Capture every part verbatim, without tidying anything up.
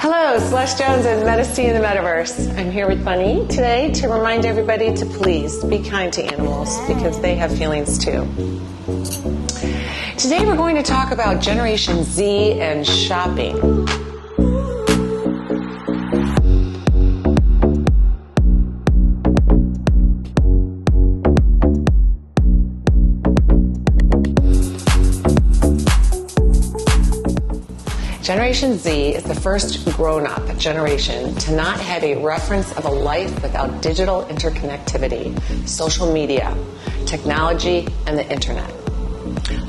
Hello, Celeste Jones and MetaC in the Metaverse. I'm here with Bunny today to remind everybody to please be kind to animals because they have feelings too. Today we're going to talk about Generation Z and shopping. Generation Z is the first grown-up generation to not have a reference of a life without digital interconnectivity, social media, technology, and the internet.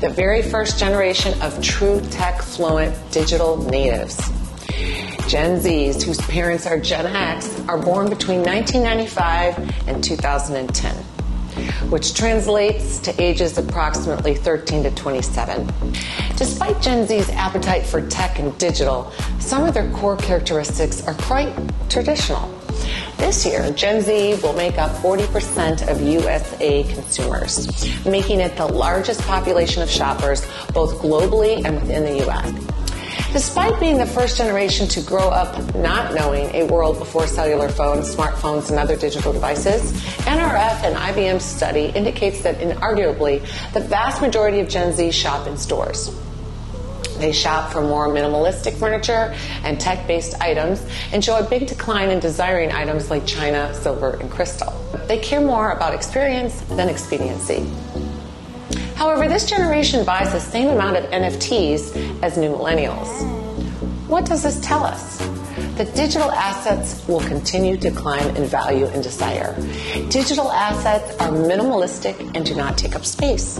The very first generation of true tech-fluent digital natives. Gen Zs, whose parents are Gen X, are born between nineteen ninety-five and two thousand ten. Which translates to ages approximately thirteen to twenty-seven. Despite Gen Z's appetite for tech and digital, some of their core characteristics are quite traditional. This year, Gen Z will make up forty percent of U S A consumers, making it the largest population of shoppers both globally and within the U S. Despite being the first generation to grow up not knowing a world before cellular phones, smartphones, and other digital devices, N R F and I B M's study indicates that inarguably the vast majority of Gen Z shop in stores. They shop for more minimalistic furniture and tech-based items and show a big decline in desiring items like china, silver, and crystal. They care more about experience than expediency. However, this generation buys the same amount of N F Ts as new millennials. What does this tell us? That digital assets will continue to climb in value and desire. Digital assets are minimalistic and do not take up space.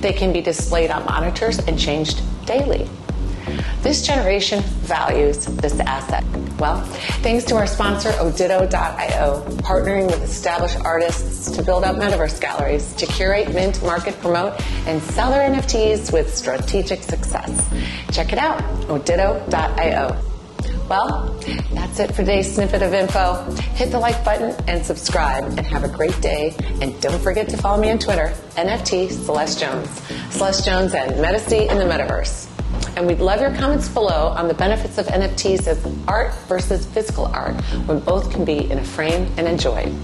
They can be displayed on monitors and changed daily. This generation values this asset. Well, thanks to our sponsor, Oditto dot i o, partnering with established artists to build up metaverse galleries, to curate, mint, market, promote, and sell their N F Ts with strategic success. Check it out, Oditto dot i o. Well, that's it for today's snippet of info. Hit the like button and subscribe and have a great day. And don't forget to follow me on Twitter, N F T Celeste Jones. Celeste Jones and MetaC in the Metaverse. And we'd love your comments below on the benefits of N F Ts as art versus physical art when both can be in a frame and enjoyed.